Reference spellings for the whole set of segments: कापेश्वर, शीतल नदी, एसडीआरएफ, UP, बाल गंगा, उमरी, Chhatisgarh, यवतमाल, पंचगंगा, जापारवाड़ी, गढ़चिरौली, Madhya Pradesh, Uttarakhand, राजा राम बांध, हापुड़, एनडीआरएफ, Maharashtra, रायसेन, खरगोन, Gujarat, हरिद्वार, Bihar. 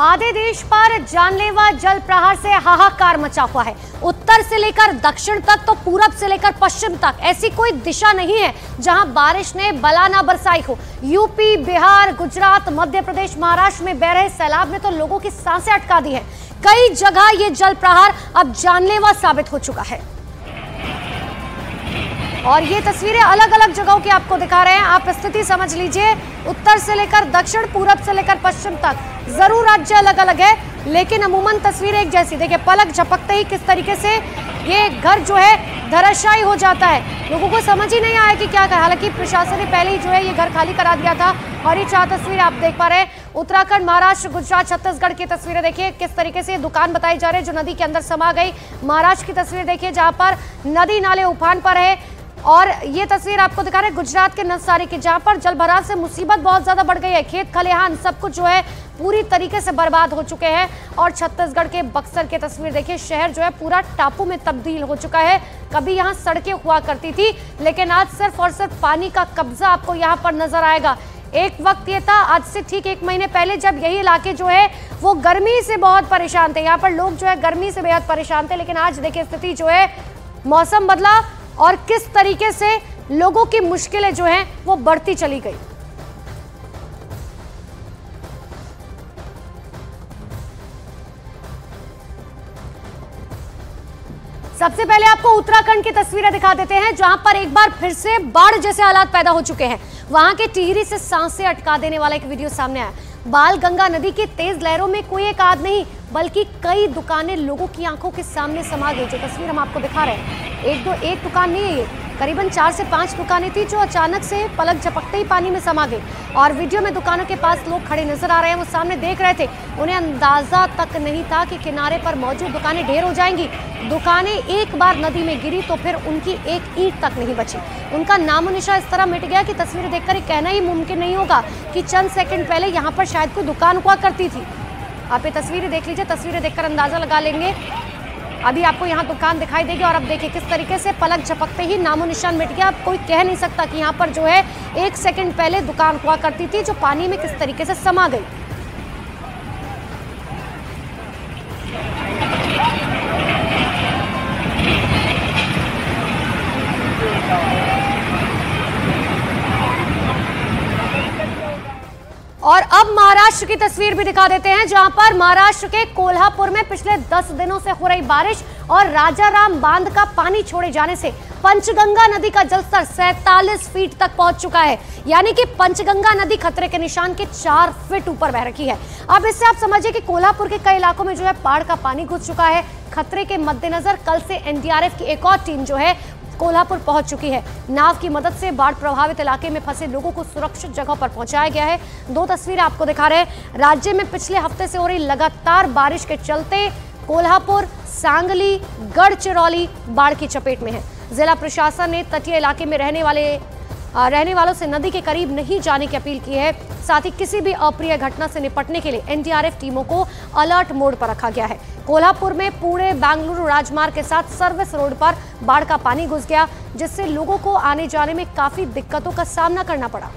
आधे देश पर जानलेवा जल प्रहार से हाहाकार मचा हुआ है। उत्तर से लेकर दक्षिण तक तो पूरब से लेकर पश्चिम तक ऐसी कोई दिशा नहीं है जहां बारिश ने बला ना बरसाई हो। यूपी, बिहार, गुजरात, मध्य प्रदेश, महाराष्ट्र में बह रहे सैलाब ने तो लोगों की सांसें अटका दी है। कई जगह ये जल प्रहार अब जानलेवा साबित हो चुका है। और ये तस्वीरें अलग अलग जगहों की आपको दिखा रहे हैं, आप स्थिति समझ लीजिए। उत्तर से लेकर दक्षिण, पूरब से लेकर पश्चिम तक, जरूर राज्य अलग अलग है लेकिन अमूमन तस्वीरें एक जैसी। देखिए पलक झपकते ही किस तरीके से ये घर जो है धराशायी हो जाता है, लोगों को समझ ही नहीं आया कि क्या करें। हालांकि प्रशासन ने पहले ही जो है ये घर खाली करा दिया था। और ये चार तस्वीरें आप देख पा रहे हैं, उत्तराखंड, महाराष्ट्र, गुजरात, छत्तीसगढ़ की तस्वीरें देखिए किस तरीके से दुकान बताई जा रही है जो नदी के अंदर समा गई। महाराष्ट्र की तस्वीर देखिए जहाँ पर नदी नाले उफान पर है। और ये तस्वीर आपको दिखा रहे हैं गुजरात के नवसारी की, जहाँ पर जलभराव से मुसीबत बहुत ज्यादा बढ़ गई है। खेत खलिहान सब कुछ जो है पूरी तरीके से बर्बाद हो चुके हैं। और छत्तीसगढ़ के बक्सर की तस्वीर देखिए, शहर जो है पूरा टापू में तब्दील हो चुका है। कभी यहाँ सड़कें हुआ करती थी लेकिन आज सिर्फ और सिर्फ पानी का कब्जा आपको यहाँ पर नजर आएगा। एक वक्त ये था, आज से ठीक एक महीने पहले, जब यही इलाके जो है वो गर्मी से बहुत परेशान थे। यहाँ पर लोग जो है गर्मी से बेहद परेशान थे लेकिन आज देखिए स्थिति जो है, मौसम बदला और किस तरीके से लोगों की मुश्किलें जो हैं वो बढ़ती चली गई। सबसे पहले आपको उत्तराखंड की तस्वीरें दिखा देते हैं जहां पर एक बार फिर से बाढ़ जैसे हालात पैदा हो चुके हैं। वहां के टिहरी से सांसें अटका देने वाला एक वीडियो सामने आया। बाल गंगा नदी की तेज लहरों में कोई एक आध नहीं बल्कि कई दुकानें लोगों की आंखों के सामने समा गई। जो तस्वीर हम आपको दिखा रहे हैं एक दुकान नहीं है, करीबन 4 से 5 दुकानें थी जो अचानक से पलक झपकते ही पानी में समा गई। और वीडियो में दुकानों के पास लोग खड़े नजर आ रहे हैं, वो सामने देख रहे थे। उन्हें अंदाजा तक नहीं था कि किनारे पर मौजूद दुकानें ढेर हो जाएंगी। दुकानें एक बार नदी में गिरी तो फिर उनकी एक ईंट तक नहीं बची। उनका नामो निशा इस तरह मिट गया कि तस्वीरें देखकर ये कहना ही मुमकिन नहीं होगा कि चंद सेकंड पहले यहाँ पर शायद कोई दुकान हुआ करती थी। आप ये तस्वीरें देख लीजिए, तस्वीरें देखकर अंदाजा लगा लेंगे। अभी आपको यहाँ दुकान दिखाई देगी और आप देखिए किस तरीके से पलक झपकते ही नामो निशान मिट गया। अब कोई कह नहीं सकता कि यहाँ पर जो है एक सेकंड पहले दुकान हुआ करती थी जो पानी में किस तरीके से समा गई। और अब महाराष्ट्र की तस्वीर भी दिखा देते हैं जहां पर महाराष्ट्र के कोल्हापुर में पिछले 10 दिनों से हो रही बारिश और राजा राम बांध का पानी छोड़े जाने से पंचगंगा नदी का जलस्तर 47 फीट तक पहुंच चुका है। यानी कि पंचगंगा नदी खतरे के निशान के 4 फीट ऊपर बह रही है। अब इससे आप समझिए कि कोल्हापुर के कई इलाकों में जो है बाढ़ का पानी घुस चुका है। खतरे के मद्देनजर कल से एनडीआरएफ की एक और टीम जो है कोल्हापुर पहुंच चुकी है। नाव की मदद से बाढ़ प्रभावित इलाके में फंसे लोगों को सुरक्षित जगह पर पहुंचाया गया है। 2 तस्वीरें आपको दिखा रहे हैं। राज्य में पिछले हफ्ते से हो रही लगातार बारिश के चलते कोल्हापुर, सांगली, गढ़चिरौली बाढ़ की चपेट में है। जिला प्रशासन ने तटीय इलाके में रहने वालों से नदी के करीब नहीं जाने की अपील की है। साथ ही किसी भी अप्रिय घटना से निपटने के लिए एनडीआरएफ टीमों को अलर्ट मोड पर रखा गया है। कोल्हापुर में पुणे बेंगलुरु राजमार्ग के साथ सर्विस रोड पर बाढ़ का पानी घुस गया जिससे लोगों को आने जाने में काफी दिक्कतों का सामना करना पड़ा।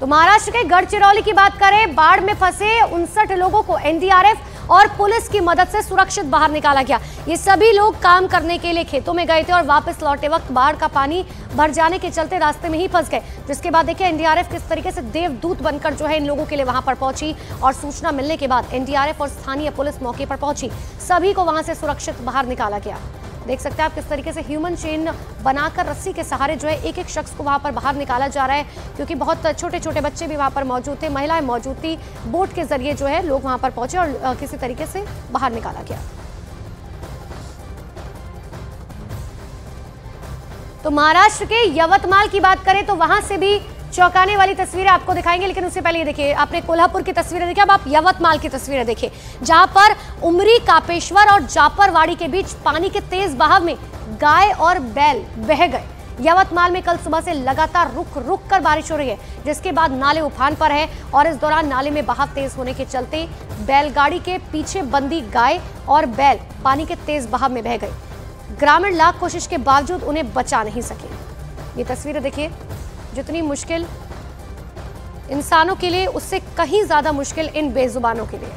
तो महाराष्ट्र के गढ़चिरौली की बात करें, बाढ़ में फंसे 59 लोगों को एनडीआरएफ और पुलिस की मदद से सुरक्षित बाहर निकाला गया। ये सभी लोग काम करने के लिए खेतों में गए थे और वापस लौटे वक्त बाढ़ का पानी भर जाने के चलते रास्ते में ही फंस गए। जिसके बाद देखिए एनडीआरएफ किस तरीके से देवदूत बनकर जो है इन लोगों के लिए वहां पर पहुंची। और सूचना मिलने के बाद एनडीआरएफ और स्थानीय पुलिस मौके पर पहुंची, सभी को वहां से सुरक्षित बाहर निकाला गया। देख सकते हैं आप किस तरीके से ह्यूमन चेन बनाकर रस्सी के सहारे जो है एक एक शख्स को वहां पर बाहर निकाला जा रहा है, क्योंकि बहुत छोटे छोटे बच्चे भी वहां पर मौजूद थे, महिलाएं मौजूद थी। बोट के जरिए जो है लोग वहां पर पहुंचे और किसी तरीके से बाहर निकाला गया। तो महाराष्ट्र के यवतमाल की बात करें तो वहां से भी चौंकाने वाली तस्वीरें आपको दिखाएंगे, लेकिन उससे पहले ये देखिए, आपने कोल्हापुर की तस्वीरें देखी, अब आप यवतमाल की तस्वीरें देखिए जहां पर उमरी, कापेश्वर और जापारवाड़ी के बीच पानी के तेज बहाव में गाय और बैल बह गए। यवतमाल में कल सुबह से लगातार रुक कर बारिश हो रही है जिसके बाद नाले उफान पर है। और इस दौरान नाले में बहाव तेज होने के चलते बैलगाड़ी के पीछे बंदी गाय और बैल पानी के तेज बहाव में बह गए। ग्रामीण लाख कोशिश के बावजूद उन्हें बचा नहीं सके। ये तस्वीरें देखिए जितनी मुश्किल इंसानों के लिए उससे कहीं ज्यादा मुश्किल इन बेजुबानों के लिए।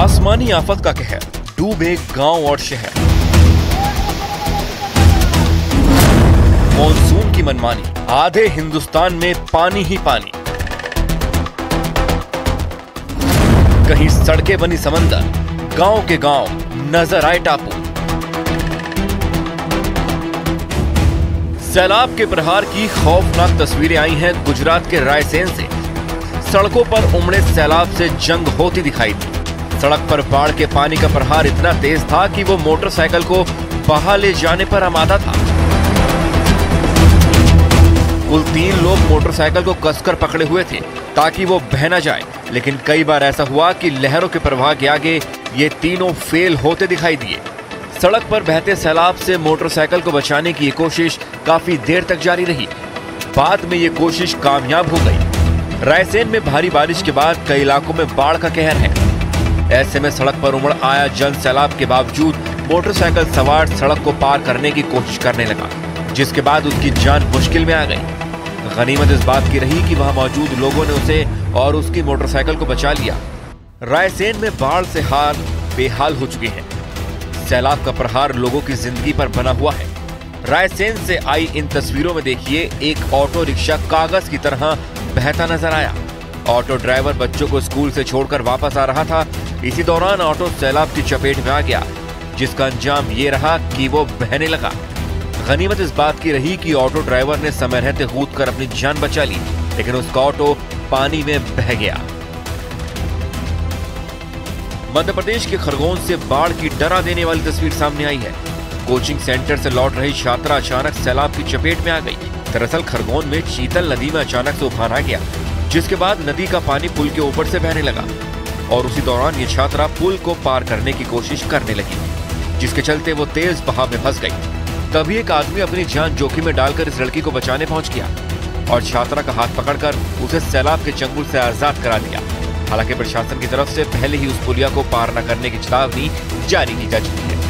आसमानी आफत का कहर डूबे गांव और शहर। मॉनसून की मनमानी, आधे हिंदुस्तान में पानी ही पानी। कहीं सड़कें बनी समंदर, गांव के गांव नजर आए टापू। सैलाब के प्रहार की खौफनाक तस्वीरें आई हैं गुजरात के रायसेन से। सड़कों पर उमड़े सैलाब से जंग होती दिखाई दी। सड़क पर बाढ़ के पानी का प्रहार इतना तेज था कि वो मोटरसाइकिल को बहा ले जाने पर आमादा था। कुल 3 लोग मोटरसाइकिल को कसकर पकड़े हुए थे ताकि वो बह न जाए, लेकिन कई बार ऐसा हुआ कि लहरों के प्रवाह के आगे ये तीनों फेल होते दिखाई दिए। सड़क पर बहते सैलाब से मोटरसाइकिल को बचाने की ये कोशिश काफी देर तक जारी रही। बाद में ये कोशिश कामयाब हो गई। रायसेन में भारी बारिश के बाद कई इलाकों में बाढ़ का कहर है। ऐसे में सड़क पर उमड़ आया जन सैलाब के बावजूद मोटरसाइकिल सवार सड़क को पार करने की कोशिश करने लगा, जिसके बाद उसकी जान मुश्किल में आ गई। गनीमत इस बात की रही कि वहां मौजूद लोगों ने उसे और उसकी मोटरसाइकिल को बचा लिया। रायसेन में बाढ़ से हाल बेहाल हो चुके हैं। सैलाब का प्रहार लोगों की जिंदगी पर बना हुआ है। रायसेन से आई इन तस्वीरों में देखिए, एक ऑटो रिक्शा कागज की तरह बहता नजर आया। ऑटो ड्राइवर बच्चों को स्कूल से छोड़कर वापस आ रहा था। इसी दौरान ऑटो सैलाब की चपेट में आ गया, जिसका अंजाम ये रहा कि वो बहने लगा। गनीमत इस बात की रही कि ऑटो ड्राइवर ने समय रहते कूदकर अपनी जान बचा ली, लेकिन उसका ऑटो पानी में बह गया। मध्य प्रदेश के खरगोन से बाढ़ की डरा देने वाली तस्वीर सामने आई है। कोचिंग सेंटर से लौट रही छात्रा अचानक सैलाब की चपेट में आ गई। दरअसल खरगोन में शीतल नदी में अचानक से उफान आ गया, जिसके बाद नदी का पानी पुल के ऊपर से बहने लगा और उसी दौरान ये छात्रा पुल को पार करने की कोशिश करने लगी, जिसके चलते वो तेज बहाव में फंस गई। तभी एक आदमी अपनी जान जोखिम में डालकर इस लड़की को बचाने पहुंच गया और छात्रा का हाथ पकड़कर उसे सैलाब के चंगुल से आजाद करा दिया। हालांकि प्रशासन की तरफ से पहले ही उस पुलिया को पार न करने की चेतावनी जारी की जा चुकी है।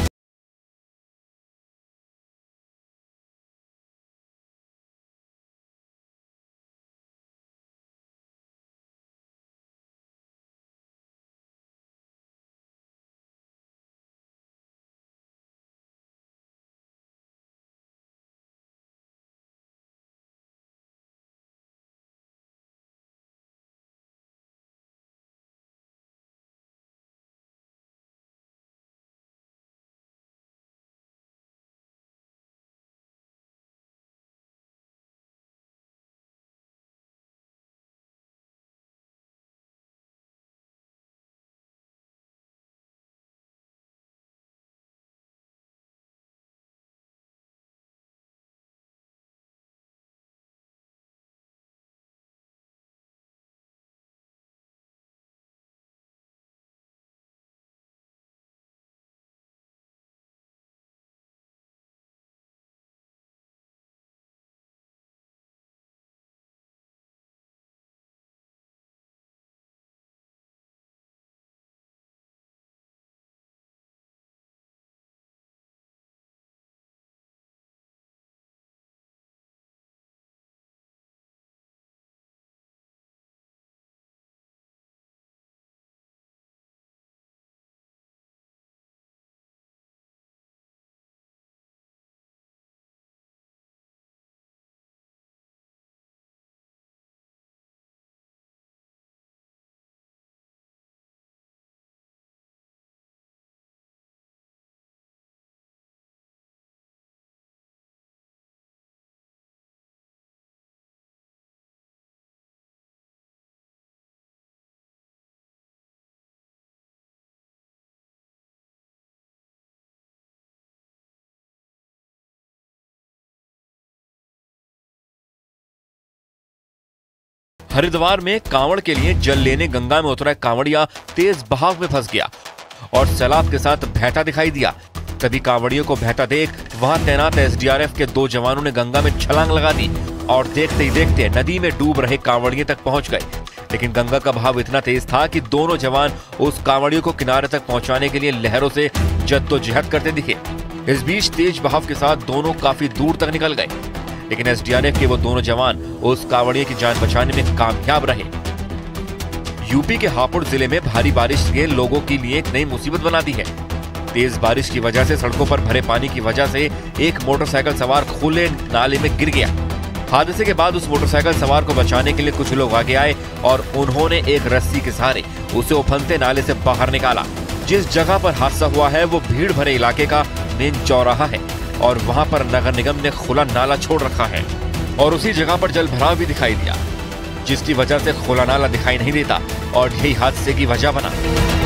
हरिद्वार में कांवड़ के लिए जल लेने गंगा में उतरा कांवड़िया तेज बहाव में फंस गया और सैलाब के साथ बहता दिखाई दिया। तभी कांवड़ियों को बहता देख वहां तैनात एसडीआरएफ के 2 जवानों ने गंगा में छलांग लगा दी और देखते ही देखते नदी में डूब रहे कांवड़िए तक पहुंच गए। लेकिन गंगा का बहाव इतना तेज था कि दोनों जवान उस कांवड़ियों को किनारे तक पहुंचाने के लिए लहरों से जद्दोजहद करते दिखे। इस बीच तेज बहाव के साथ दोनों काफी दूर तक निकल गए, लेकिन एसडीआरएफ के वो दोनों जवान उस कांवड़ियों की जान बचाने में कामयाब रहे। यूपी के हापुड़ जिले में भारी बारिश ने लोगों के लिए एक नई मुसीबत बना दी है। तेज बारिश की वजह से सड़कों पर भरे पानी की वजह से एक मोटरसाइकिल सवार खुले नाले में गिर गया। हादसे के बाद उस मोटरसाइकिल सवार को बचाने के लिए कुछ लोग आगे आए और उन्होंने एक रस्सी के सहारे उसे उफनते नाले से बाहर निकाला। जिस जगह पर हादसा हुआ है वो भीड़ भरे इलाके का मेन चौराहा है और वहां पर नगर निगम ने खुला नाला छोड़ रखा है और उसी जगह पर जल भराव भी दिखाई दिया, जिसकी वजह से खुला नाला दिखाई नहीं देता और यही हादसे की वजह बना।